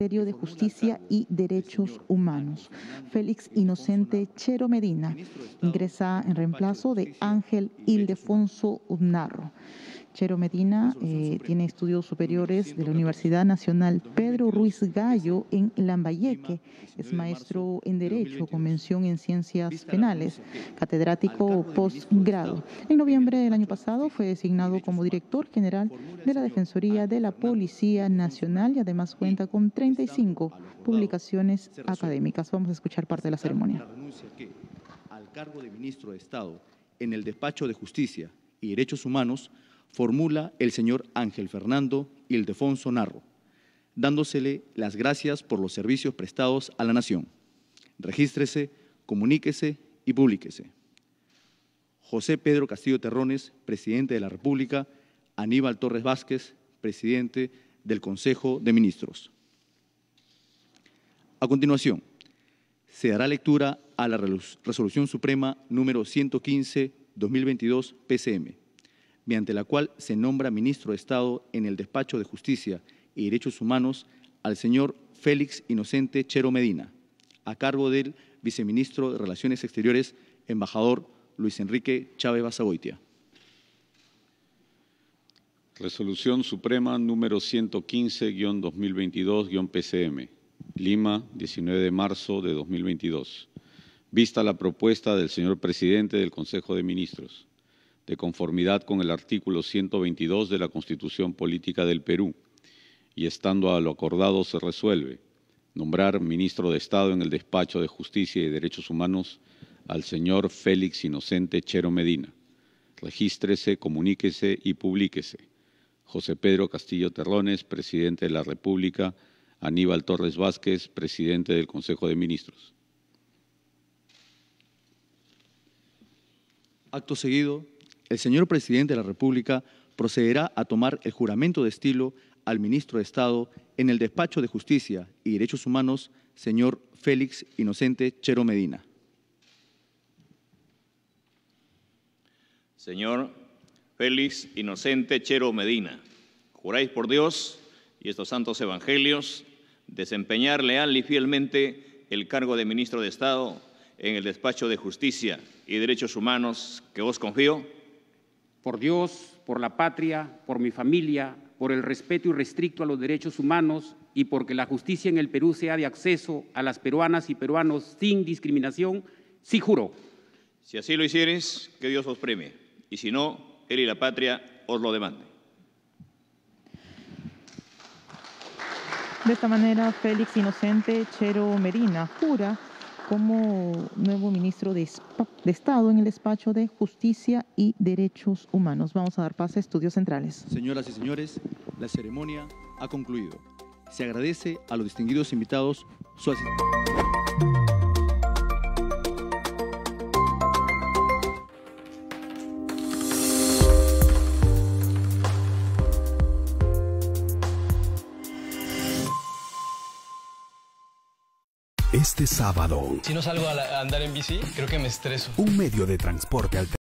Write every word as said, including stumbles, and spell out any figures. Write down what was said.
Ministerio de Justicia y Derechos Humanos. Félix Inocente Chero Medina ingresa en reemplazo de Ángel Ildefonso Narro. Chero Medina eh, tiene estudios superiores de la Universidad Nacional Pedro Ruiz Gallo en Lambayeque. Es maestro en Derecho, con mención en Ciencias Penales, catedrático postgrado. En noviembre del año pasado fue designado como director general de la Defensoría de la Policía Nacional y además cuenta con treinta y cinco publicaciones académicas. Vamos a escuchar parte de la ceremonia. La renuncia que, al cargo de ministro de Estado en el despacho de Justicia y Derechos Humanos, formula el señor Ángel Fernando Ildefonso Narro, dándosele las gracias por los servicios prestados a la nación. Regístrese, comuníquese y públiquese. José Pedro Castillo Terrones, presidente de la República. Aníbal Torres Vázquez, presidente del Consejo de Ministros. A continuación, se dará lectura a la Resolución Suprema número ciento quince guión dos mil veintidós P C M, mediante la cual se nombra ministro de Estado en el despacho de Justicia y Derechos Humanos al señor Félix Inocente Chero Medina, a cargo del viceministro de Relaciones Exteriores, embajador Luis Enrique Chávez Basagoitia. Resolución Suprema número ciento quince guión dos mil veintidós guión P C M, Lima, diecinueve de marzo de dos mil veintidós. Vista la propuesta del señor Presidente del Consejo de Ministros, de conformidad con el artículo ciento veintidós de la Constitución Política del Perú, y estando a lo acordado se resuelve, nombrar Ministro de Estado en el Despacho de Justicia y Derechos Humanos al señor Félix Inocente Chero Medina. Regístrese, comuníquese y publíquese. José Pedro Castillo Terrones, Presidente de la República. Aníbal Torres Vázquez, Presidente del Consejo de Ministros. Acto seguido, el señor Presidente de la República procederá a tomar el juramento de estilo al Ministro de Estado en el Despacho de Justicia y Derechos Humanos, señor Félix Inocente Chero Medina. Señor Félix Inocente Chero Medina, juráis por Dios y estos santos evangelios desempeñar leal y fielmente el cargo de ministro de Estado en el despacho de Justicia y Derechos Humanos que os confío. Por Dios, por la patria, por mi familia, por el respeto irrestricto a los derechos humanos y porque la justicia en el Perú sea de acceso a las peruanas y peruanos sin discriminación, sí juro. Si así lo hicieres, que Dios os premie, y si no, él y la patria os lo demanden. De esta manera, Félix Inocente Chero Medina jura como nuevo ministro de, de Estado en el despacho de Justicia y Derechos Humanos. Vamos a dar paso a Estudios Centrales. Señoras y señores, la ceremonia ha concluido. Se agradece a los distinguidos invitados su asistencia. Este sábado, si no salgo a, la, a andar en bici, creo que me estreso. Un medio de transporte alternativo.